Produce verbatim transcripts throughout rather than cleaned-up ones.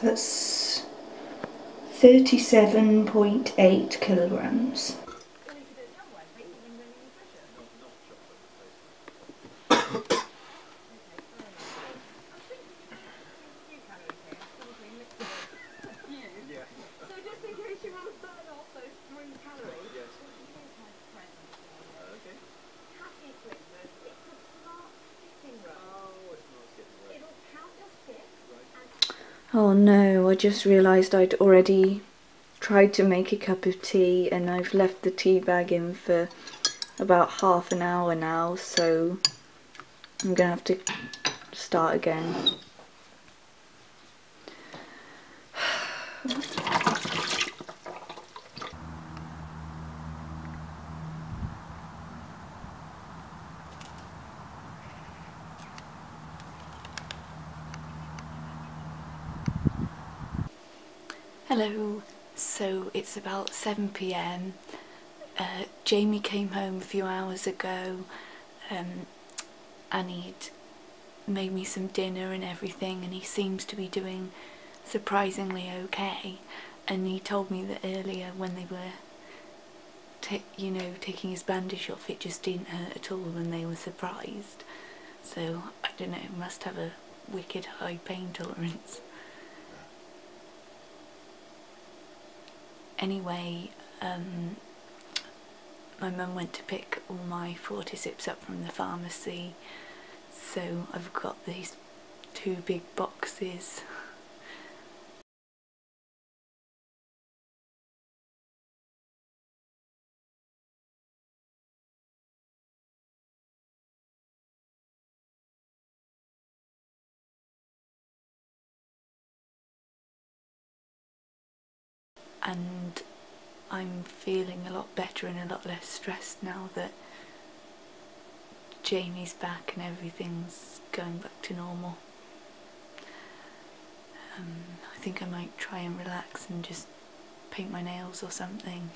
That's thirty-seven point eight kilograms. Oh no, I just realised I'd already tried to make a cup of tea and I've left the tea bag in for about half an hour now, so I'm gonna have to start again. Hello, so it's about seven p m. Uh, Jamie came home a few hours ago um, and he'd made me some dinner and everything, and he seems to be doing surprisingly okay, and he told me that earlier when they were t you know taking his bandage off, it just didn't hurt at all and they were surprised. So I don't know, must have a wicked high pain tolerance. Anyway, um, my mum went to pick all my Fortisips up from the pharmacy, so I've got these two big boxes. And I'm feeling a lot better and a lot less stressed now that Jamie's back and everything's going back to normal. Um, I think I might try and relax and just paint my nails or something.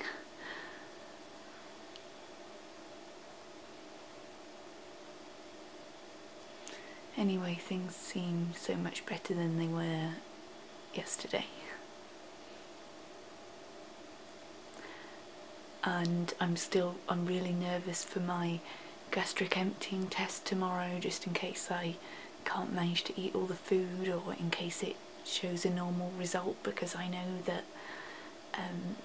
Anyway, things seem so much better than they were yesterday. And I'm still, I'm really nervous for my gastric emptying test tomorrow, just in case I can't manage to eat all the food, or in case it shows a normal result, because I know that um,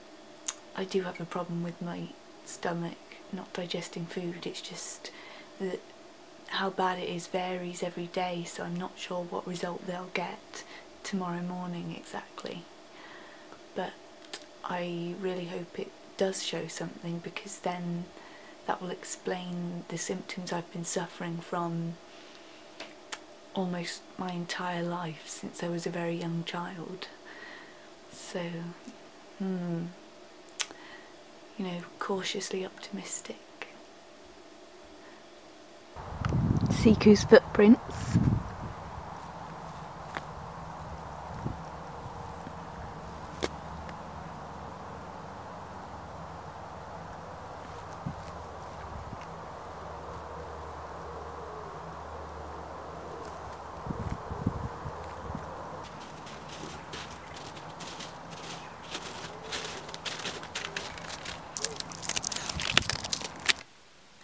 I do have a problem with my stomach not digesting food. It's just that how bad it is varies every day, so I'm not sure what result they'll get tomorrow morning exactly. But I really hope it does show something, because then that will explain the symptoms I've been suffering from almost my entire life since I was a very young child. So, hmm, you know, cautiously optimistic. Siku's footprints.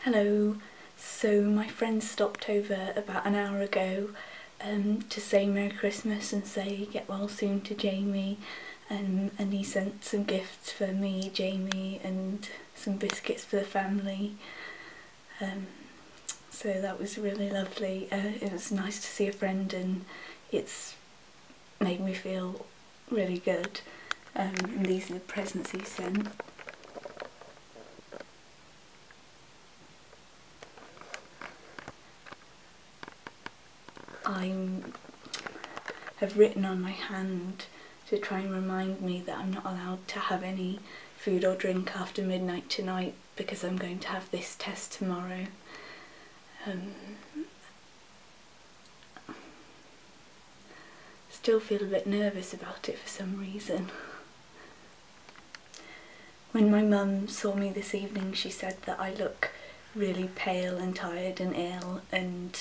Hello, so my friends stopped over about an hour ago um, to say Merry Christmas and say get well soon to Jamie, um, and he sent some gifts for me, Jamie, and some biscuits for the family, um, so that was really lovely. Uh, it was nice to see a friend, and it's made me feel really good, um, and these are the presents he sent. I have written on my hand to try and remind me that I'm not allowed to have any food or drink after midnight tonight, because I'm going to have this test tomorrow. Um, still feel a bit nervous about it for some reason. When my mum saw me this evening, she said that I look really pale and tired and ill, and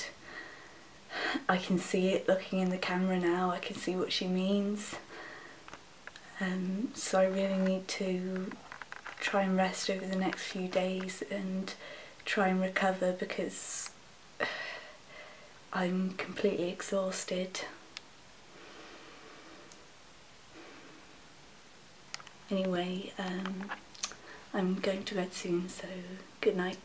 I can see it looking in the camera now, I can see what she means. Um, so I really need to try and rest over the next few days and try and recover, because I'm completely exhausted. Anyway, um, I'm going to bed soon, so good night.